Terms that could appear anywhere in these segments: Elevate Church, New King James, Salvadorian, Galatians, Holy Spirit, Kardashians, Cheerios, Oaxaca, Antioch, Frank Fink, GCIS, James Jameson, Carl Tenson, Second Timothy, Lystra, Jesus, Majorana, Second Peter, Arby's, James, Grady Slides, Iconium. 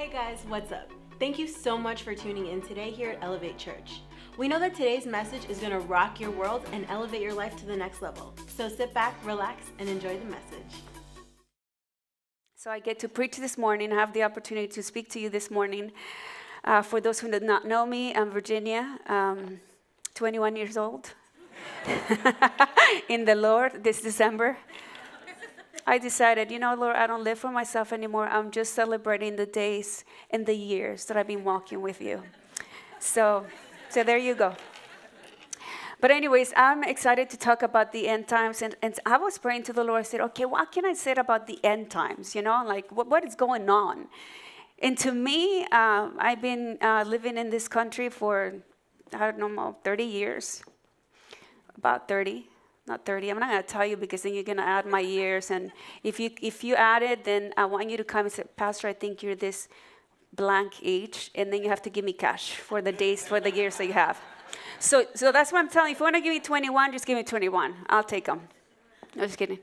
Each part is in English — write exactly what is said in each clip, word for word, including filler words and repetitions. Hey guys, what's up? Thank you so much for tuning in today here at Elevate Church. We know that today's message is going to rock your world and elevate your life to the next level. So sit back, relax, and enjoy the message. So I get to preach this morning. I have the opportunity to speak to you this morning. Uh, for those who did not know me, I'm Virginia, um, twenty-one years old, in the Lord this December. I decided, you know, Lord, I don't live for myself anymore. I'm just celebrating the days and the years that I've been walking with you. So, so there you go. But anyways, I'm excited to talk about the end times. And, and I was praying to the Lord. I said, okay, what can I say about the end times? You know, like what, what is going on? And to me, uh, I've been uh, living in this country for, I don't know, thirty years, about thirty. Not thirty. I'm not going to tell you because then you're going to add my years. And if you if you add it, then I want you to come and say, Pastor, I think you're this blank age. And then you have to give me cash for the days, for the years that you have. So so that's what I'm telling you. If you want to give me twenty-one, just give me twenty-one. I'll take them. I'm just kidding.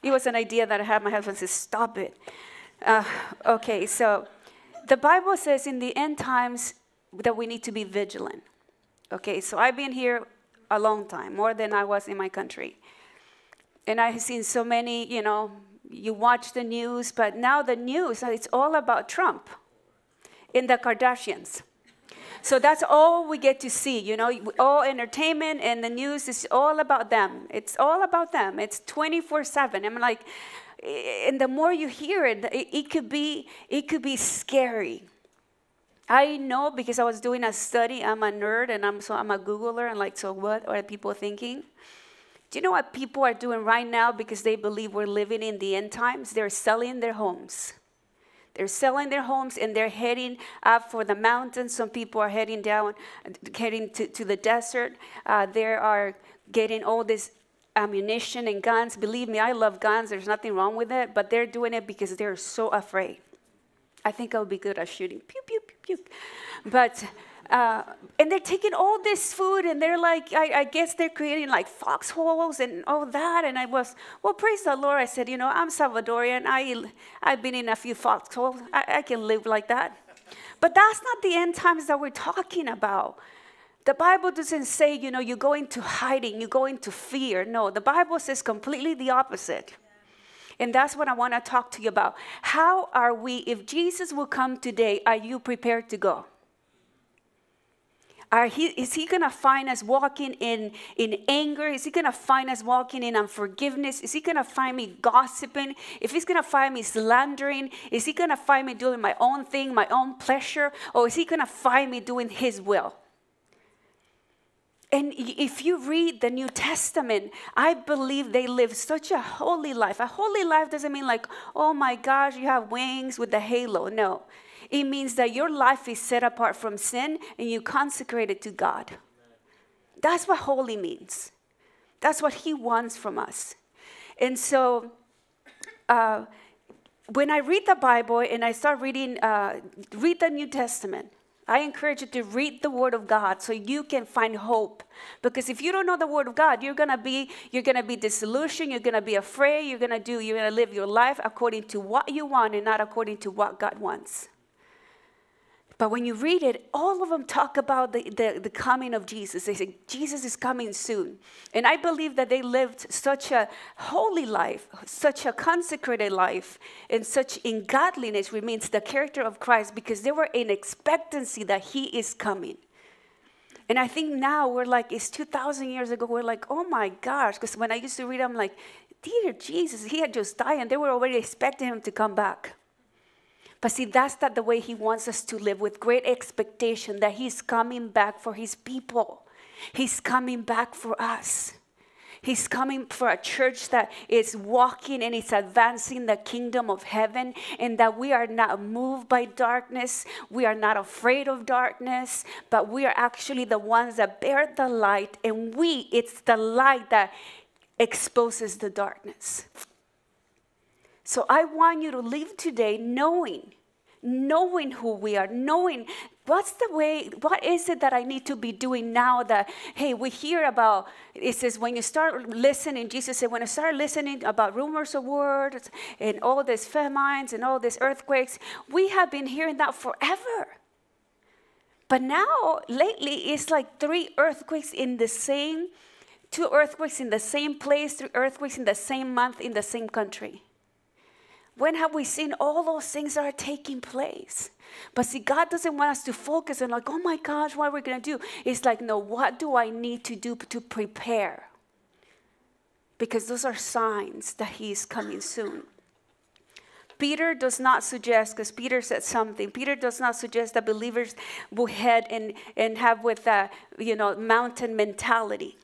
It was an idea that I had. My husband says, stop it. Uh, okay, so the Bible says in the end times that we need to be vigilant. Okay, so I've been here a long time, more than I was in my country. And I have seen so many, you know, you watch the news, but now the news, it's all about Trump and the Kardashians. So that's all we get to see, you know, all entertainment and the news is all about them. It's all about them. It's twenty-four seven. I'm like, and the more you hear it, it could be, it could be scary. I know because I was doing a study. I'm a nerd, and I'm so I'm a Googler, and like, so what are people thinking? Do you know what people are doing right now because they believe we're living in the end times? They're selling their homes. They're selling their homes, and they're heading up for the mountains. Some people are heading down, heading to, to the desert. Uh, they are getting all this ammunition and guns. Believe me, I love guns. There's nothing wrong with it, but they're doing it because they're so afraid. I think I would be good at shooting. Pew, pew, pew, pew. But, uh, and they're taking all this food, and they're like, I, I guess they're creating like foxholes and all that. And I was, well, praise the Lord. I said, you know, I'm Salvadorian. I, I've been in a few foxholes. I, I can live like that. But that's not the end times that we're talking about. The Bible doesn't say, you know, you go into hiding, you go into fear. No, the Bible says completely the opposite. And that's what I want to talk to you about. How are we, if Jesus will come today, are you prepared to go? Are he, is he going to find us walking in, in anger? Is he going to find us walking in unforgiveness? Is he going to find me gossiping? If he's going to find me slandering, is he going to find me doing my own thing, my own pleasure? Or is he going to find me doing his will? And if you read the New Testament, I believe they lived such a holy life. A holy life doesn't mean like, oh my gosh, you have wings with the halo. No, it means that your life is set apart from sin and you consecrate it to God. That's what holy means. That's what he wants from us. And so uh, when I read the Bible and I start reading, uh, read the New Testament, I encourage you to read the Word of God so you can find hope. Because if you don't know the Word of God, you're gonna be you're gonna be disillusioned. You're gonna be afraid. You're gonna do. You're gonna live your life according to what you want and not according to what God wants. But when you read it, all of them talk about the the, the coming of Jesus. They say Jesus is coming soon, and I believe that they lived such a holy life, such a consecrated life, and such in godliness remains the character of Christ because they were in expectancy that He is coming. And I think now we're like it's two thousand years ago. We're like, oh my gosh, because when I used to read, I'm like, dear Jesus, He had just died, and they were already expecting Him to come back. But see, that's not the way he wants us to live, with great expectation that he's coming back for his people. He's coming back for us. He's coming for a church that is walking and is advancing the kingdom of heaven, and that we are not moved by darkness. We are not afraid of darkness, but we are actually the ones that bear the light, and we, it's the light that exposes the darkness. So I want you to live today knowing knowing who we are, knowing what's the way, what is it that I need to be doing now that, hey, we hear about, it says when you start listening, Jesus said, when I start listening about rumors of wars and all these famines and all these earthquakes, we have been hearing that forever. But now, lately, it's like three earthquakes in the same, two earthquakes in the same place, three earthquakes in the same month, in the same country. When have we seen all those things that are taking place? But see, God doesn't want us to focus on like, oh my gosh, what are we going to do? It's like, no, what do I need to do to prepare? Because those are signs that he's coming soon. Peter does not suggest, because Peter said something, Peter does not suggest that believers will head and, and have with a, you know, mountain mentality,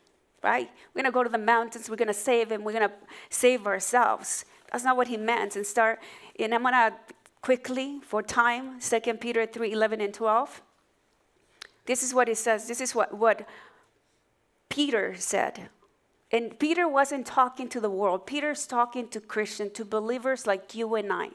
right? We're going to go to the mountains, we're going to save, and we're going to save ourselves. That's not what he meant. And start, and I'm going to quickly, for time, Second Peter three, eleven and twelve. This is what it says. This is what, what Peter said. And Peter wasn't talking to the world. Peter's talking to Christians, to believers like you and I.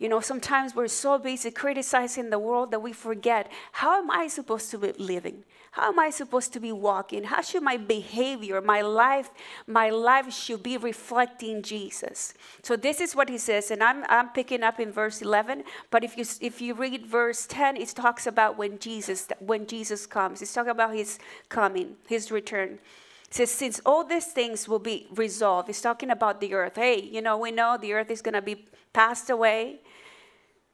You know, sometimes we're so busy criticizing the world that we forget, how am I supposed to be living? How am I supposed to be walking? How should my behavior, my life, my life should be reflecting Jesus? So this is what he says, and I'm, I'm picking up in verse eleven, but if you, if you read verse ten, it talks about when Jesus, when Jesus comes. It's talking about his coming, his return. It says, since all these things will be resolved, it's talking about the earth. Hey, you know, we know the earth is going to be passed away.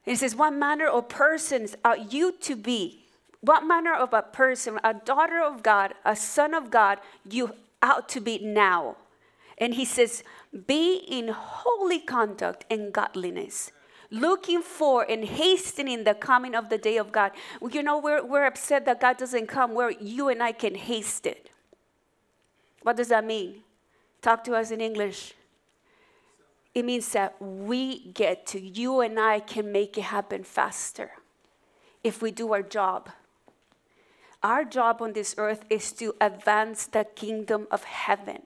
It says, what manner of persons are you to be? What manner of a person, a daughter of God, a son of God, you ought to be now? And he says, be in holy conduct and godliness, looking for and hastening the coming of the day of God. You know, we're, we're upset that God doesn't come where you and I can haste it. What does that mean? Talk to us in English. It means that we get to, you and I can make it happen faster if we do our job. Our job on this earth is to advance the kingdom of heaven.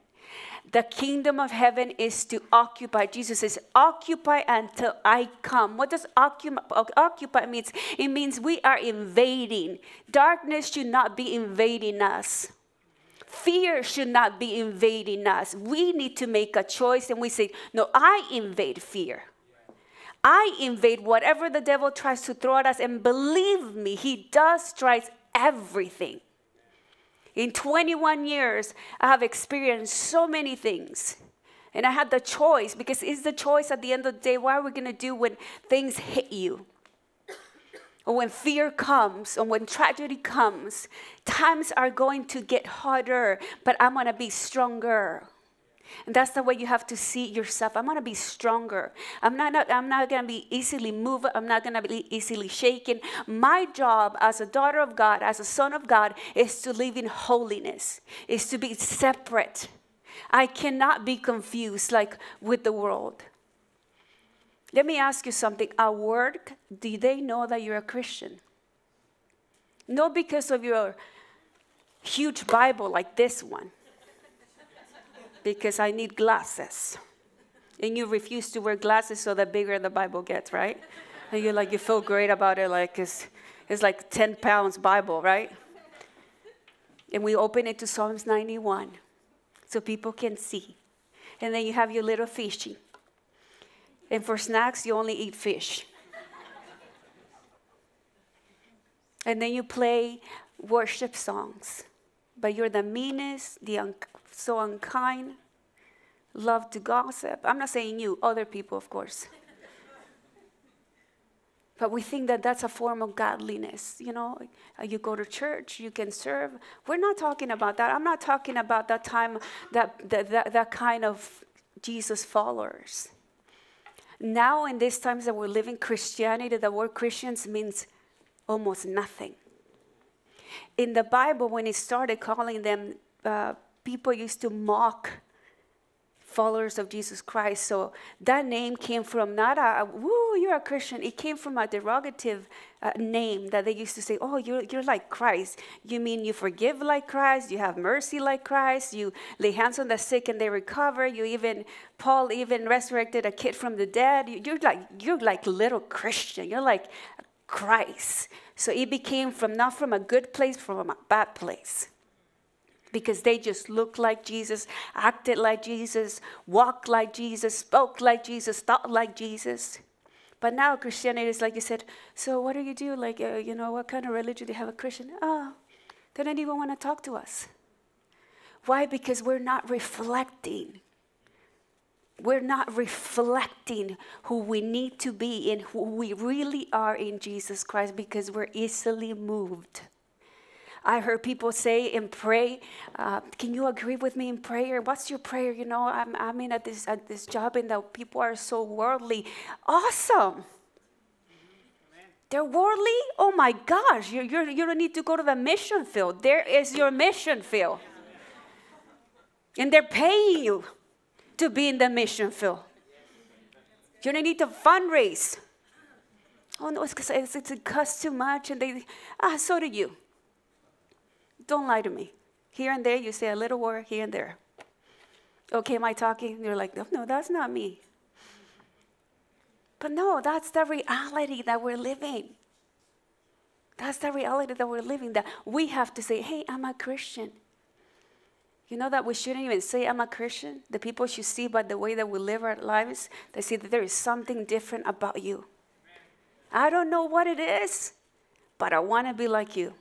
The kingdom of heaven is to occupy. Jesus says, occupy until I come. What does occupy mean? It means we are invading. Darkness should not be invading us. Fear should not be invading us. We need to make a choice, and we say, no, I invade fear. I invade whatever the devil tries to throw at us, and believe me, he does try everything. In twenty-one years, I have experienced so many things, and I had the choice, because it's the choice at the end of the day, what are we going to do when things hit you? Or when fear comes, or when tragedy comes, times are going to get harder, but I'm going to be stronger. And that's the way you have to see yourself. I'm going to be stronger. I'm not, not, I'm not going to be easily moved. I'm not going to be easily shaken. My job as a daughter of God, as a son of God, is to live in holiness, is to be separate. I cannot be confused like with the world. Let me ask you something. At work, do they know that you're a Christian? Not because of your huge Bible like this one. Because I need glasses. And you refuse to wear glasses, so the bigger the Bible gets, right? And you're like, you feel great about it, like it's, it's like ten pounds Bible, right? And we open it to Psalms ninety-one so people can see. And then you have your little fishy. And for snacks, you only eat fish. And then you play worship songs. But you're the meanest, the un so unkind, love to gossip. I'm not saying you, other people, of course. But we think that that's a form of godliness. You know, you go to church, you can serve. We're not talking about that. I'm not talking about that time, that, that, that, that kind of Jesus followers. Now, in these times that we're living, Christianity, the word Christians means almost nothing. In the Bible, when it started calling them, uh, people used to mock followers of Jesus Christ. So that name came from not a, woo, you're a Christian. It came from a derogative uh, name that they used to say, oh, you're, you're like Christ. You mean you forgive like Christ, you have mercy like Christ, you lay hands on the sick and they recover. You even, Paul even resurrected a kid from the dead. You, you're like, you're like little Christian. You're like Christ. So it became from, not from a good place, from a bad place. Because they just looked like Jesus, acted like Jesus, walked like Jesus, spoke like Jesus, thought like Jesus. But now Christianity is like you said, so what do you do? Like, uh, you know, what kind of religion do you have a Christian? Oh, they don't even want to talk to us. Why? Because we're not reflecting. We're not reflecting who we need to be and who we really are in Jesus Christ, because we're easily moved. I heard people say and pray, uh, can you agree with me in prayer? What's your prayer? You know, I'm, I'm in at this, at this job and the people are so worldly. Awesome. Amen. They're worldly? Oh my gosh, you, you, you don't need to go to the mission field. There is your mission field. Yeah. And they're paying you to be in the mission field. You don't need to fundraise. Oh no, it's because it's, it costs too much and they, ah, so do you. Don't lie to me. Here and there, you say a little word here and there. Okay, am I talking? You're like, no, no, that's not me. But no, that's the reality that we're living. That's the reality that we're living, that we have to say, hey, I'm a Christian. You know that we shouldn't even say I'm a Christian? The people should see by the way that we live our lives, they see that there is something different about you. I don't know what it is, but I want to be like you.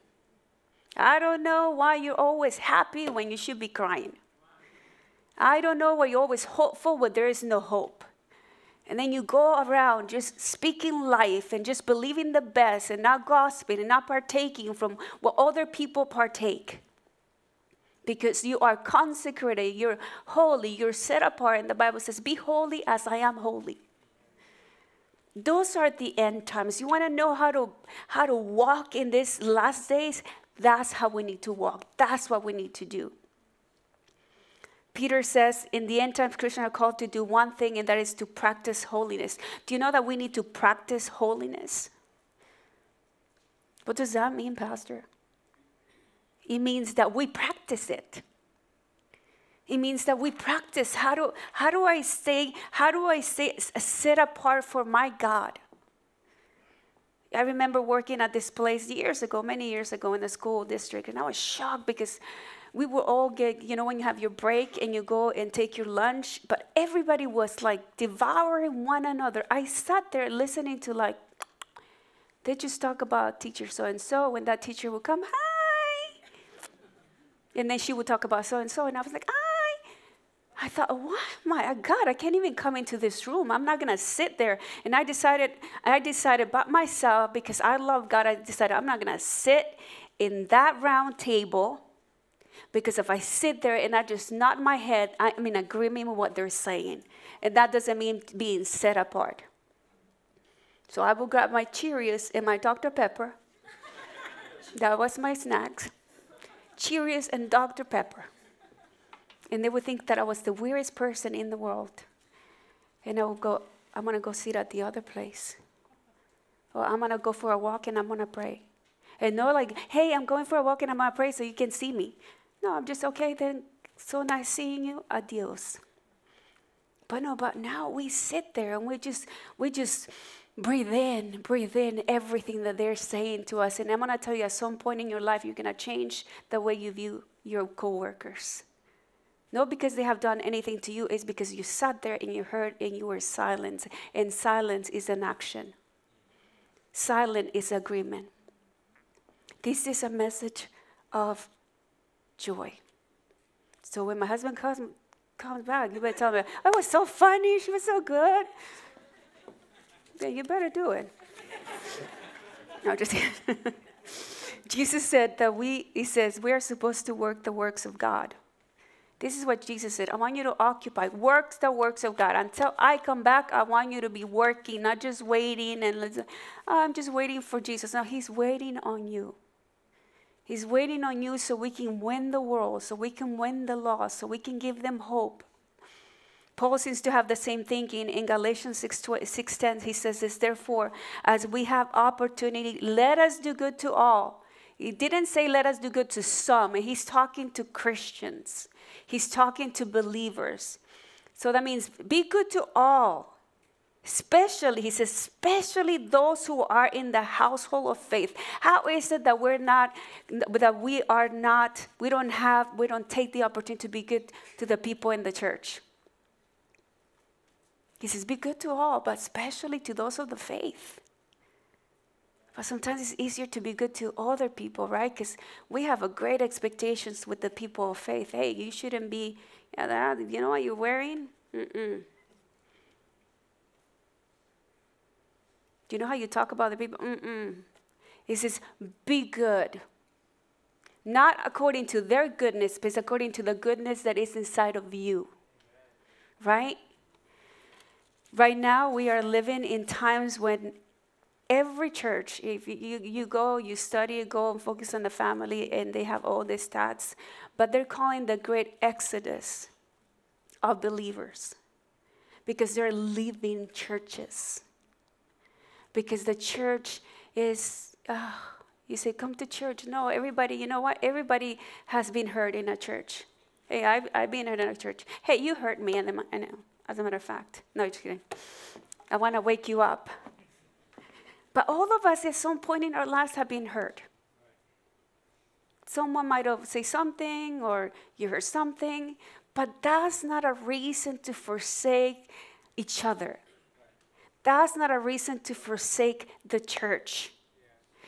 I don't know why you're always happy when you should be crying. I don't know why you're always hopeful when there is no hope. And then you go around just speaking life and just believing the best and not gossiping and not partaking from what other people partake. Because you are consecrated, you're holy, you're set apart. And the Bible says, be holy as I am holy. Those are the end times. You want to know how to, how to walk in these last days? That's how we need to walk. That's what we need to do. Peter says, in the end times, Christians are called to do one thing, and that is to practice holiness. Do you know that we need to practice holiness? What does that mean, Pastor? It means that we practice it. It means that we practice. How do, how do I stay, how do I stay set apart for my God? I remember working at this place years ago, many years ago in the school district, and I was shocked because we would all get, you know, when you have your break and you go and take your lunch, but everybody was like devouring one another. I sat there listening to like, they just talk about teacher so-and-so, when that teacher would come, hi. And then she would talk about so-and-so, and I was like, hi. I thought, oh my God, I can't even come into this room. I'm not gonna sit there. And I decided, I decided by myself, because I love God, I decided I'm not gonna sit in that round table, because if I sit there and I just nod my head, I'm in agreement with what they're saying. And that doesn't mean being set apart. So I will grab my Cheerios and my Doctor Pepper. That was my snacks. Cheerios and Doctor Pepper. And they would think that I was the weirdest person in the world. And I would go, I'm going to go sit at the other place. Or I'm going to go for a walk and I'm going to pray. And no, like, hey, I'm going for a walk and I'm going to pray so you can see me. No, I'm just, okay, then, so nice seeing you, adios. But no, but now we sit there and we just, we just breathe in, breathe in everything that they're saying to us. And I'm going to tell you, at some point in your life, you're going to change the way you view your coworkers. Not because they have done anything to you, it's because you sat there and you heard and you were silent. And silence is an action. Silent is agreement. This is a message of joy. So when my husband comes, comes back, you better tell me, oh, it was so funny, she was so good. Yeah, you better do it. No, just Jesus said that we, he says, we are supposed to work the works of God. This is what Jesus said. I want you to occupy, work the works of God. Until I come back, I want you to be working, not just waiting. And let's, oh, I'm just waiting for Jesus. No, he's waiting on you. He's waiting on you so we can win the world, so we can win the lost, so we can give them hope. Paul seems to have the same thinking. In Galatians six ten, he says this, therefore, as we have opportunity, let us do good to all. He didn't say let us do good to some. He's talking to Christians. He's talking to believers. So that means be good to all. Especially, he says, especially those who are in the household of faith. How is it that we're not, that we are not, we don't have, we don't take the opportunity to be good to the people in the church? He says, be good to all, but especially to those of the faith. But sometimes it's easier to be good to other people, right? Because we have a great expectations with the people of faith. Hey, you shouldn't be, you know what you're wearing? Mm-mm. Do you know how you talk about the people? Mm-mm. He says, be good. Not according to their goodness, but according to the goodness that is inside of you. Right? Right now, we are living in times when every church, if you, you, you go, you study, you go and focus on the family, and they have all the stats, but they're calling the great exodus of believers because they're leaving churches. Because the church is, uh, you say, come to church. No, everybody, you know what? Everybody has been hurt in a church. Hey, I've, I've been hurt in a church. Hey, you hurt me, and I know, as a matter of fact. No, just kidding. I want to wake you up. But all of us at some point in our lives have been hurt. Someone might have said something or you heard something, but that's not a reason to forsake each other. That's not a reason to forsake the church. Yeah.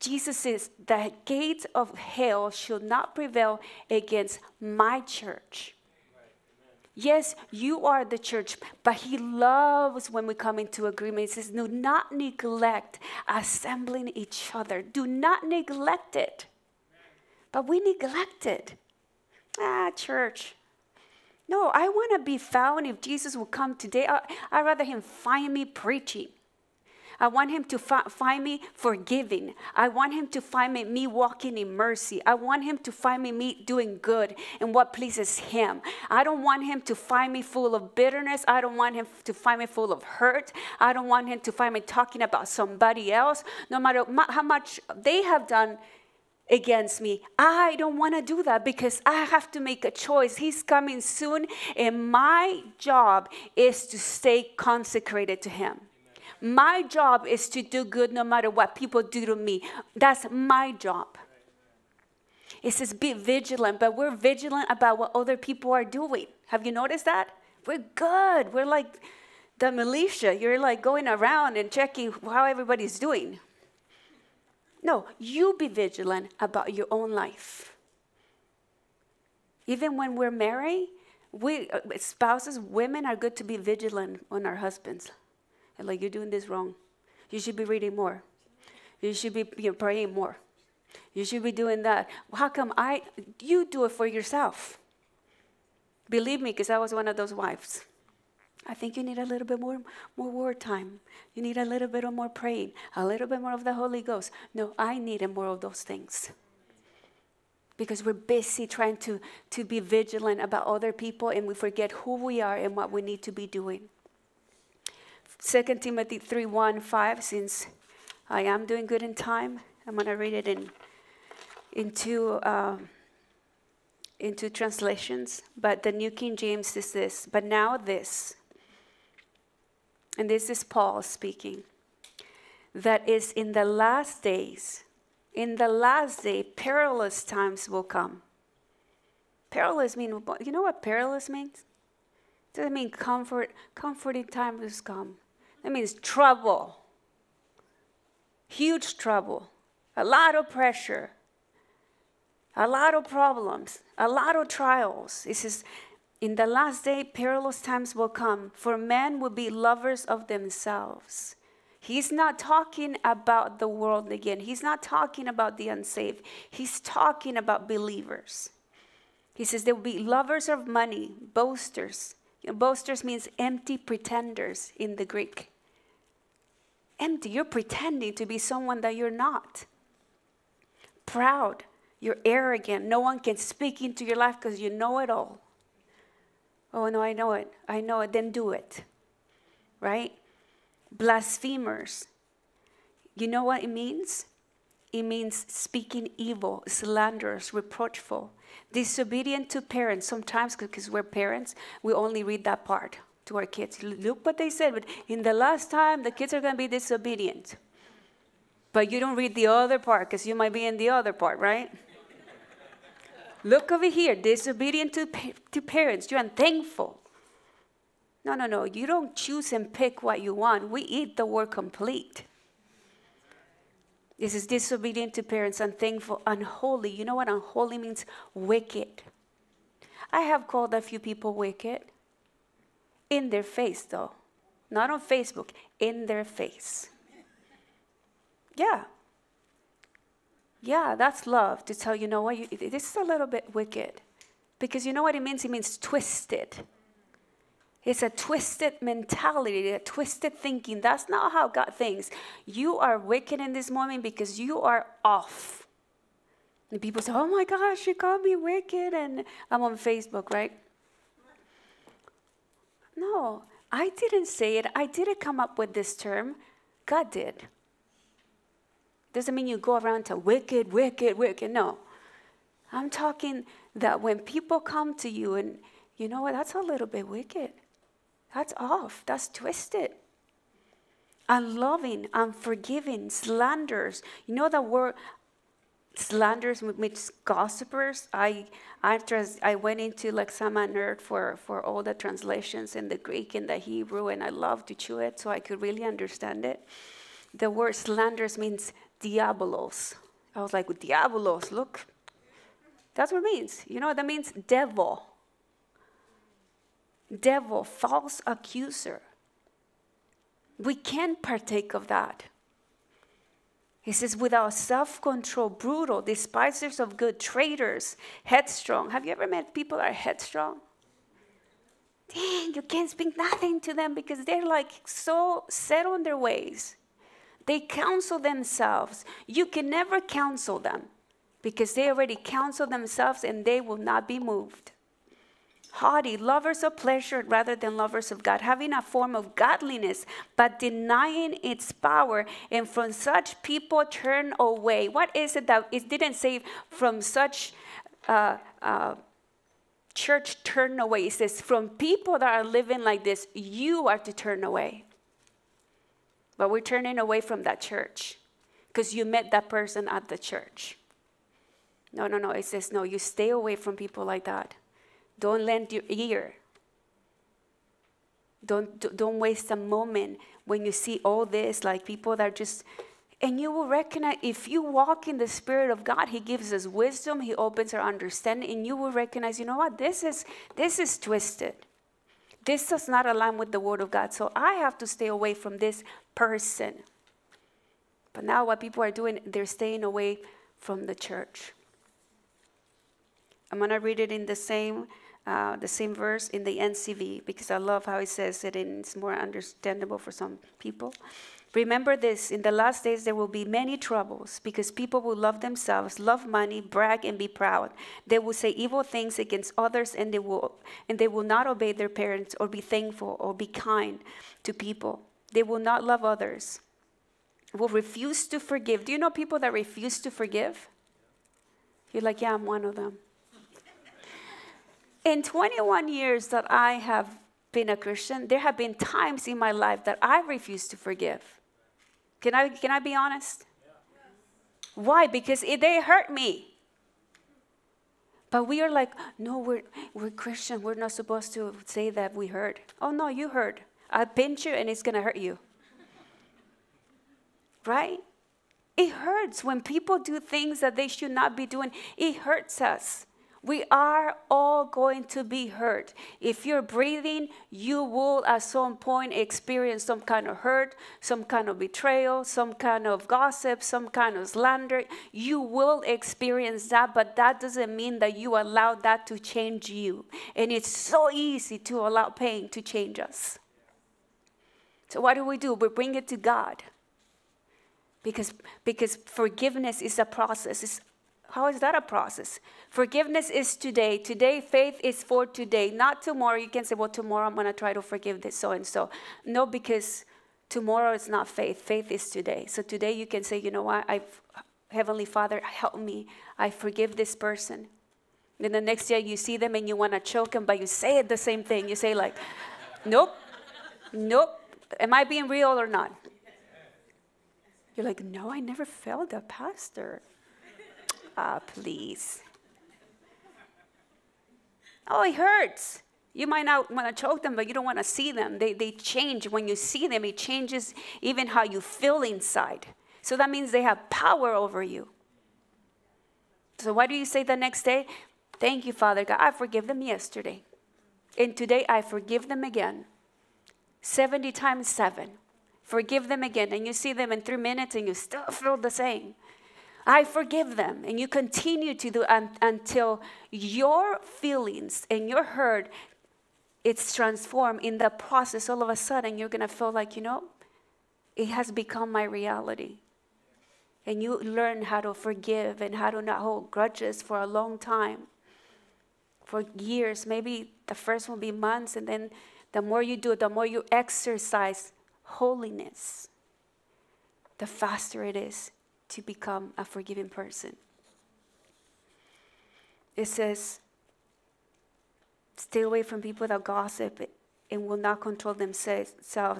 Jesus says, the gates of hell shall not prevail against my church. Right. Yes, you are the church, but he loves when we come into agreement. He says, do not neglect assembling each other. Do not neglect it. Amen. But we neglect it. Ah, church. No, I want to be found. If Jesus will come today, I, I'd rather him find me preaching. I want him to fi find me forgiving. I want him to find me, me walking in mercy. I want him to find me, me doing good and what pleases him. I don't want him to find me full of bitterness. I don't want him to find me full of hurt. I don't want him to find me talking about somebody else. No matter how much they have done against me, I don't want to do that because I have to make a choice. He's coming soon, and my job is to stay consecrated to him. Amen. My job is to do good no matter what people do to me. That's my job. Amen. It says be vigilant, but we're vigilant about what other people are doing. Have you noticed that? We're good. We're like the militia. You're like going around and checking how everybody's doing. No, you be vigilant about your own life. Even when we're married, we, spouses, women are good to be vigilant on our husbands. And like, you're doing this wrong. You should be reading more. You should be you know, praying more. You should be doing that. How come I, you do it for yourself? Believe me, because I was one of those wives. I think you need a little bit more, more word time. You need a little bit more praying, a little bit more of the Holy Ghost. No, I need more of those things. Because we're busy trying to, to be vigilant about other people, and we forget who we are and what we need to be doing. Second Timothy three, one, five, since I am doing good in time, I'm going to read it in, in two, um, in two translations. But the New King James is this, but now this. And this is Paul speaking. That is, in the last days, in the last day, perilous times will come. Perilous means, you know what perilous means? It doesn't mean comfort, comforting times come. That means trouble, huge trouble, a lot of pressure, a lot of problems, a lot of trials. It says, in the last day, perilous times will come, for men will be lovers of themselves. He's not talking about the world again. He's not talking about the unsaved. He's talking about believers. He says they will be lovers of money, boasters. You know, boasters means empty pretenders in the Greek. Empty, you're pretending to be someone that you're not. Proud, you're arrogant. No one can speak into your life because you know it all. Oh, no, I know it. I know it. Then do it. Right? Blasphemers. You know what it means? It means speaking evil, slanderous, reproachful, disobedient to parents. Sometimes, because we're parents, we only read that part to our kids. Look what they said, but in the last time, the kids are going to be disobedient. But you don't read the other part, because you might be in the other part, right? Look over here, disobedient to, pa to parents. You're unthankful. No, no, no. You don't choose and pick what you want. We eat the word complete. This is disobedient to parents, unthankful, unholy. You know what unholy means? Wicked. I have called a few people wicked. In their face, though. Not on Facebook. In their face. Yeah. Yeah, that's love, to tell you, know what, you, this is a little bit wicked. Because you know what it means? It means twisted. It's a twisted mentality, a twisted thinking. That's not how God thinks. You are wicked in this moment because you are off. And people say, oh my gosh, she called me wicked, and I'm on Facebook, right? No, I didn't say it. I didn't come up with this term. God did. Doesn't mean you go around to wicked, wicked, wicked. No. I'm talking that when people come to you and, you know what, that's a little bit wicked. That's off. That's twisted. Unloving, unforgiving, slanders. You know the word slanders means gossipers. I, I, trans, I went into Lexama Nerd for, for all the translations in the Greek and the Hebrew, and I love to chew it so I could really understand it. The word slanders means diabolos. I was like, diabolos, look. That's what it means. You know what that means? Devil. Devil, false accuser. We can partake of that. He says, without self-control, brutal, despisers of good, traitors, headstrong. Have you ever met people that are headstrong? Dang, you can't speak nothing to them because they're like so set on their ways. They counsel themselves. You can never counsel them because they already counsel themselves and they will not be moved. Haughty, lovers of pleasure rather than lovers of God, having a form of godliness but denying its power, and from such people turn away. What is it that it didn't say from such uh, uh, church turn away? It says from people that are living like this, you are to turn away. But we're turning away from that church because you met that person at the church. No, no, no. It says, no, you stay away from people like that. Don't lend your ear. Don't, don't waste a moment when you see all this, like people that are just, and you will recognize, if you walk in the Spirit of God, He gives us wisdom, He opens our understanding, and you will recognize, you know what, this is, this is twisted. This does not align with the Word of God, so I have to stay away from this person. But now what people are doing, they're staying away from the church. I'm going to read it in the same, uh, the same verse in the N C V, because I love how it says it, and it's more understandable for some people. Remember this, in the last days there will be many troubles, because people will love themselves, love money, brag, and be proud. They will say evil things against others, and they will, and they will not obey their parents, or be thankful, or be kind to people. They will not love others, will refuse to forgive. Do you know people that refuse to forgive? You're like, yeah, I'm one of them. In twenty-one years that I have been a Christian, there have been times in my life that I refused to forgive. Can I, can I be honest? Yeah. Why? Because it, they hurt me. But we are like, no, we're, we're Christian. We're not supposed to say that we hurt. Oh, no, you hurt. I pinch you and it's going to hurt you. Right? It hurts when people do things that they should not be doing. It hurts us. We are all going to be hurt. If you're breathing, you will at some point experience some kind of hurt, some kind of betrayal, some kind of gossip, some kind of slander. You will experience that, but that doesn't mean that you allow that to change you. And it's so easy to allow pain to change us. So what do we do? We bring it to God. Because, because forgiveness is a process. It's How is that a process? Forgiveness is today. Today, faith is for today, not tomorrow. You can say, well, tomorrow I'm going to try to forgive this so-and-so. No, because tomorrow is not faith. Faith is today. So today you can say, you know what? I've, Heavenly Father, help me. I forgive this person. Then the next day you see them and you want to choke them, but you say it the same thing. You say like, nope, nope. Am I being real or not? You're like, no, I never failed a pastor. Ah, please. Oh, it hurts. You might not want to choke them, but you don't want to see them. They, they change. When you see them, it changes even how you feel inside. So that means they have power over you. So why do you say the next day, thank you, Father God, I forgive them yesterday. And today I forgive them again. seventy times seven. Forgive them again. And you see them in three minutes and you still feel the same. I forgive them. And you continue to do un until your feelings and your hurt, it's transformed. In the process, all of a sudden, you're going to feel like, you know, it has become my reality. And you learn how to forgive and how to not hold grudges for a long time, for years. Maybe the first will be months, and then the more you do it, the more you exercise holiness, the faster it is to become a forgiving person. It says, stay away from people that gossip and will not control themselves.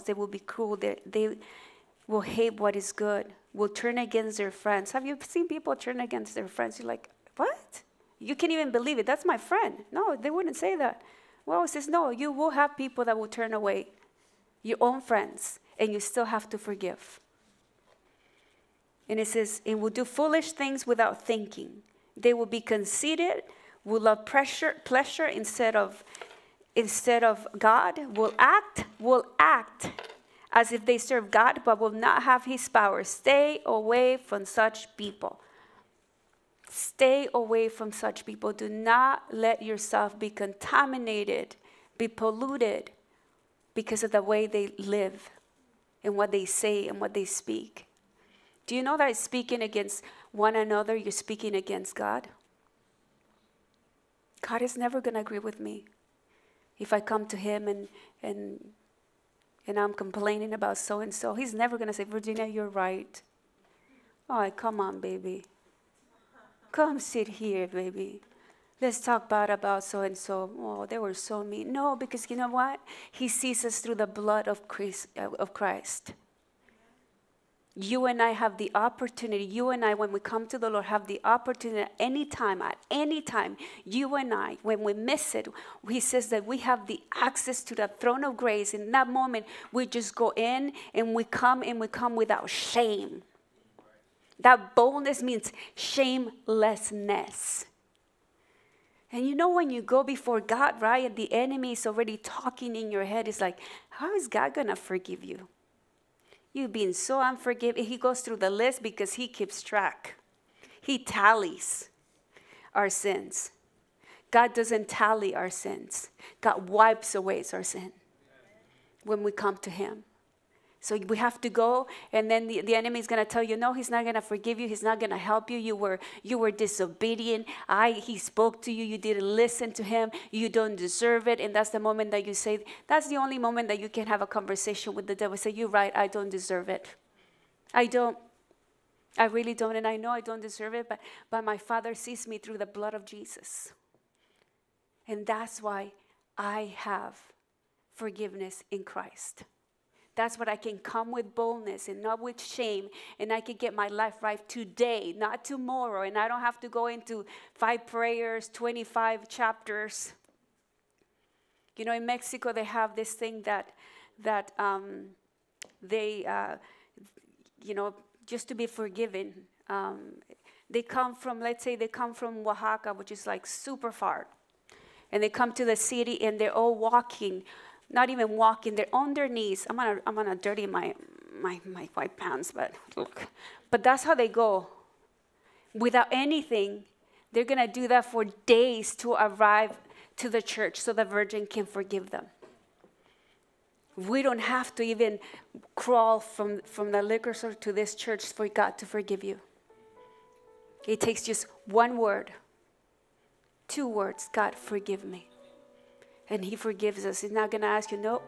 They will be cruel. They, they will hate what is good, will turn against their friends. Have you seen people turn against their friends? You're like, what? You can't even believe it. That's my friend. No, they wouldn't say that. Well, it says, no, you will have people that will turn away, your own friends, and you still have to forgive. And it says, and will do foolish things without thinking. They will be conceited, will love pressure, pleasure instead of, instead of God, will act, will act as if they serve God, but will not have his power. Stay away from such people. Stay away from such people. Do not let yourself be contaminated, be polluted because of the way they live and what they say and what they speak. Do you know that speaking against one another, you're speaking against God? God is never going to agree with me. If I come to him and, and, and I'm complaining about so-and-so, he's never going to say, Virginia, you're right. Oh, come on, baby. Come sit here, baby. Let's talk bad about so-and-so. Oh, they were so mean. No, because you know what? He sees us through the blood of Christ. Of Christ. You and I have the opportunity, you and I, when we come to the Lord, have the opportunity at any time, at any time, you and I, when we miss it, he says that we have the access to the throne of grace. In that moment, we just go in and we come and we come without shame. That boldness means shamelessness. And you know when you go before God, right, the enemy is already talking in your head. It's like, how is God going to forgive you? You've been so unforgiving. He goes through the list because he keeps track. He tallies our sins. God doesn't tally our sins. God wipes away our sin when we come to him. So we have to go, and then the, the enemy is going to tell you, no, he's not going to forgive you. He's not going to help you. You were, you were disobedient. I, he spoke to you. You didn't listen to him. You don't deserve it. And that's the moment that you say, that's the only moment that you can have a conversation with the devil. Say, you're right. I don't deserve it. I don't. I really don't. And I know I don't deserve it, but, but my Father sees me through the blood of Jesus. And that's why I have forgiveness in Christ. That's what I can come with boldness and not with shame. And I can get my life right today, not tomorrow. And I don't have to go into five prayers, twenty-five chapters. You know, in Mexico, they have this thing that, that um, they, uh, you know, just to be forgiven. Um, they come from, let's say they come from Oaxaca, which is like super far. And they come to the city and they're all walking. Not even walking, they're on their knees. I'm gonna, I'm gonna dirty my, my, my white pants, but look. But that's how they go. Without anything, they're gonna do that for days to arrive to the church so the Virgin can forgive them. We don't have to even crawl from, from the liquor store to this church for God to forgive you. It takes just One word, two words, God, forgive me. And he forgives us. He's not going to ask you, nope,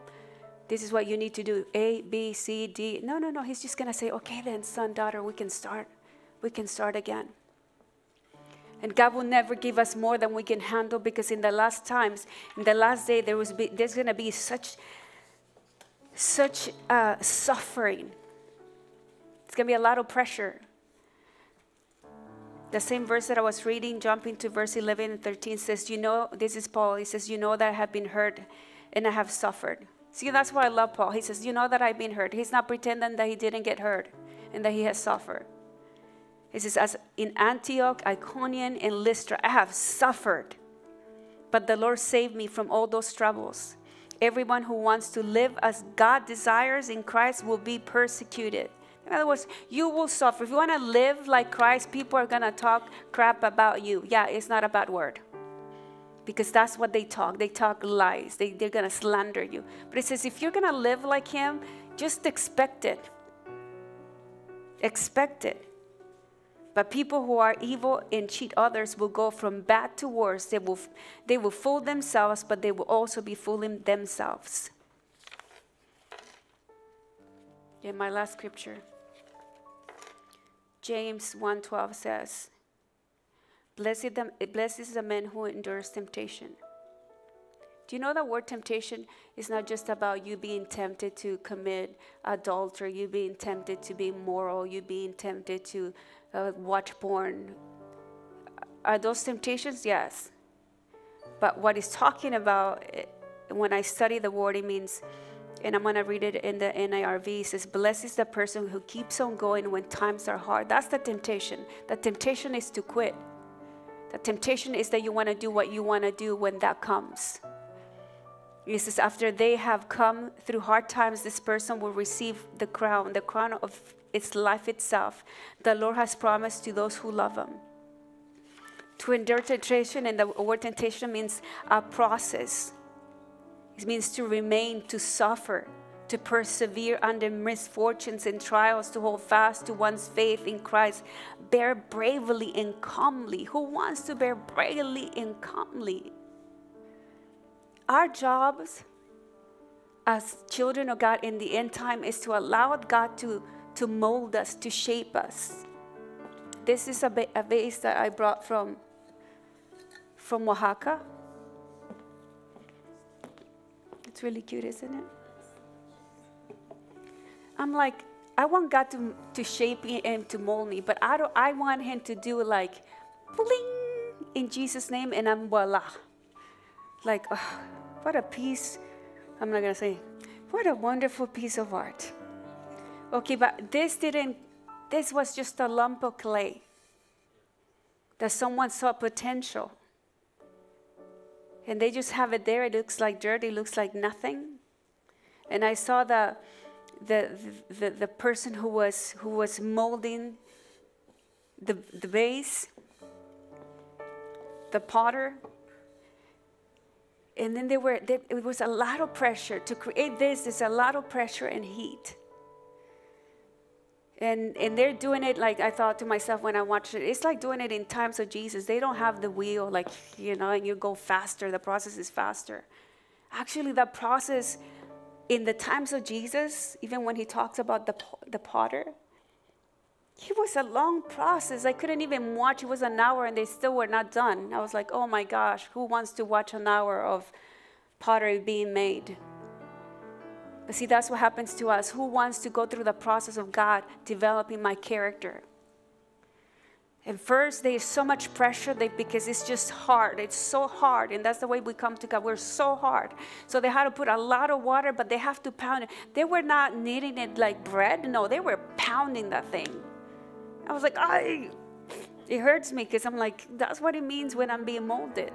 this is what you need to do, A, B, C, D. No, no, no, he's just going to say, okay then, son, daughter, we can start. We can start again. And God will never give us more than we can handle, because in the last times, in the last day, there was be, there's going to be such, such uh, suffering. It's going to be a lot of pressure. The same verse that I was reading, jumping to verse eleven and thirteen, says, you know, this is Paul. He says, you know that I have been hurt and I have suffered. See, that's why I love Paul. He says, you know that I've been hurt. He's not pretending that he didn't get hurt and that he has suffered. He says, as in Antioch, Iconium, and Lystra, I have suffered. But the Lord saved me from all those troubles. Everyone who wants to live as God desires in Christ will be persecuted. In other words, you will suffer. If you want to live like Christ, people are going to talk crap about you. Yeah, it's not a bad word. Because that's what they talk. They talk lies. They, they're going to slander you. But it says, if you're going to live like him, just expect it. Expect it. But people who are evil and cheat others will go from bad to worse. They will, they will fool themselves, but they will also be fooling themselves. In my last scripture, James one twelve says, blessed, them, blessed is the man who endures temptation. Do you know that word temptation is not just about you being tempted to commit adultery, you being tempted to be immoral, you being tempted to uh, watch porn. Are those temptations? Yes. But what it's talking about, when I study the word, it means, and I'm going to read it in the N I V. It says, blessed is the person who keeps on going when times are hard. That's the temptation. The temptation is to quit. The temptation is that you want to do what you want to do when that comes. It says, after they have come through hard times, this person will receive the crown, the crown of its life itself. The Lord has promised to those who love him. To endure temptation, and the word temptation means a process. It means to remain, to suffer, to persevere under misfortunes and trials, to hold fast to one's faith in Christ. Bear bravely and calmly. Who wants to bear bravely and calmly? Our jobs as children of God in the end time is to allow God to, to mold us, to shape us. This is a, ba a vase that I brought from, from Oaxaca. It's really cute, isn't it? I'm like, I want God to, to shape me and to mold me, but I, don't, I want him to do like, bling, in Jesus' name, and I'm voila. Like, oh, what a piece. I'm not going to say, what a wonderful piece of art. Okay, but this didn't, this was just a lump of clay that someone saw potential. And they just have it there. It looks like dirt. It looks like nothing. And I saw the, the, the, the person who was, who was molding the, the vase, the potter. And then there were, there, it was a lot of pressure. To create this, there's a lot of pressure and heat. And, and they're doing it like, I thought to myself when I watched it, it's like doing it in times of Jesus. They don't have the wheel, like, you know, and you go faster. The process is faster. Actually, the process in the times of Jesus, even when he talks about the, the potter, it was a long process. I couldn't even watch. It was an hour, and they still were not done. I was like, oh, my gosh, who wants to watch an hour of pottery being made? But see, that's what happens to us. Who wants to go through the process of God developing my character? And first, there is so much pressure that because it's just hard. It's so hard, and that's the way we come to God. We're so hard. So they had to put a lot of water, but they have to pound it. They were not kneading it like bread. No, they were pounding that thing. I was like, I. It hurts me because I'm like, that's what it means when I'm being molded.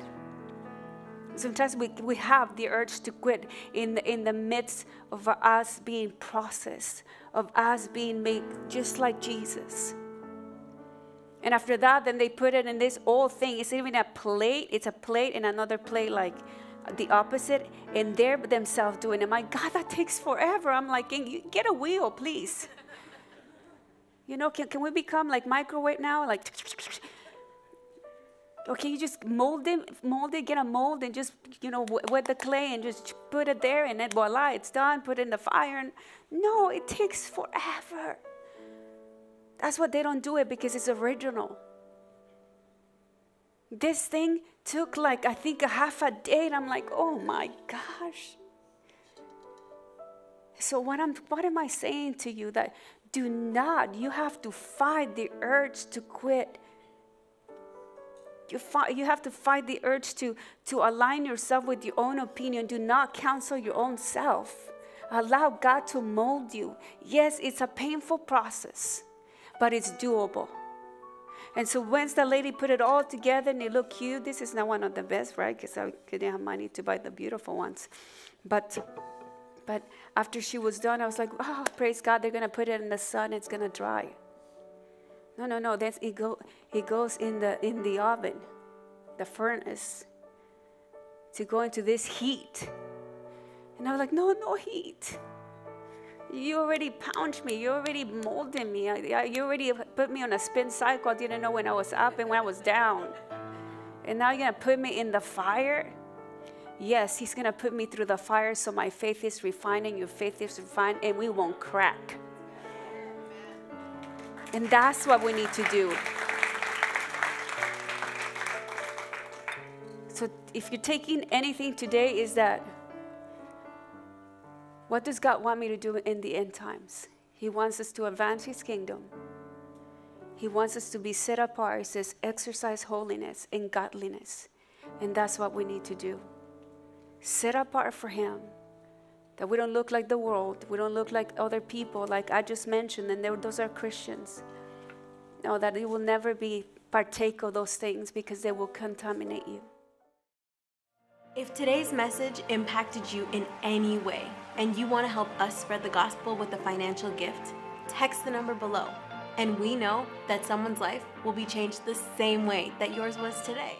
Sometimes we, we have the urge to quit in the, in the midst of us being processed, of us being made just like Jesus. And after that, then they put it in this old thing. It's even a plate. It's a plate and another plate like the opposite. And they're themselves doing it. My God, that takes forever. I'm like, get a wheel, please. You know, can, can we become like microwave now? Like, Or can you just mold it, mold it, get a mold and just, you know, wet the clay and just put it there and then voila, it's done, put it in the fire. And no, it takes forever. That's what they don't do it because it's original. This thing took like, I think, a half a day. And I'm like, oh my gosh. So what I'm, what am I saying to you? That do not, you have to fight the urge to quit. You, fight, you have to fight the urge to, to align yourself with your own opinion. Do not counsel your own self. Allow God to mold you. Yes, it's a painful process, but it's doable. And so once the lady put it all together and it looked cute, this is not one of the best, right? Because I didn't have money to buy the beautiful ones. But... But after she was done, I was like, oh, praise God, they're going to put it in the sun. It's going to dry. No, no, no. That's, it, go, it goes in the, in the oven, the furnace, to go into this heat. And I was like, no, no heat. You already pounded me. You already molded me. I, I, you already put me on a spin cycle. I didn't know when I was up and when I was down. And now you're going to put me in the fire? Yes, he's going to put me through the fire so my faith is refined and your faith is refined and we won't crack. And that's what we need to do. So if you're taking anything today is that, what does God want me to do in the end times? He wants us to advance his kingdom. He wants us to be set apart. He says, exercise holiness and godliness. And that's what we need to do. Set apart for him, that we don't look like the world, we don't look like other people, like I just mentioned, and they were, those are Christians. No, that you will never be partake of those things because they will contaminate you. If today's message impacted you in any way, and you want to help us spread the gospel with a financial gift, text the number below, and we know that someone's life will be changed the same way that yours was today.